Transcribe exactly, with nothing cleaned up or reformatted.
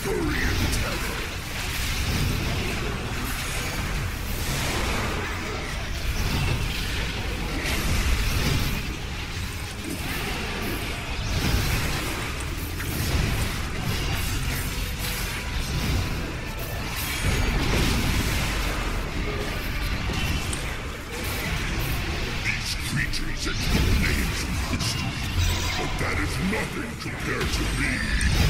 Names in history, but that is nothing compared to me.